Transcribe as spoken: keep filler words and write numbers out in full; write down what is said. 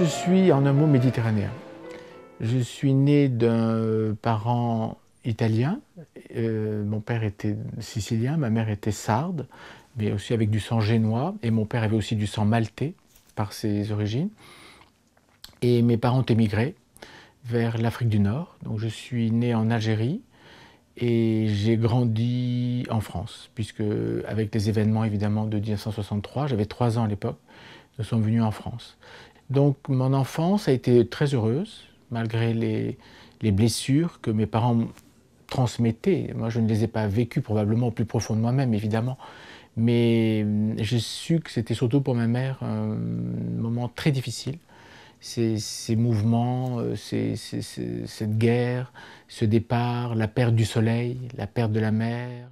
Je suis en un mot méditerranéen. Je suis né d'un parent italien. Euh, mon père était sicilien, ma mère était sarde, mais aussi avec du sang génois. Et mon père avait aussi du sang maltais par ses origines. Et mes parents ont émigré vers l'Afrique du Nord. Donc je suis né en Algérie et j'ai grandi en France, puisque avec les événements évidemment de mille neuf cent soixante-trois, j'avais trois ans à l'époque, nous sommes venus en France. Donc mon enfance a été très heureuse, malgré les, les blessures que mes parents transmettaient. Moi je ne les ai pas vécues probablement au plus profond de moi-même évidemment, mais j'ai su que c'était surtout pour ma mère un moment très difficile. Ces, ces mouvements, ces, ces, ces, cette guerre, ce départ, la perte du soleil, la perte de la mer.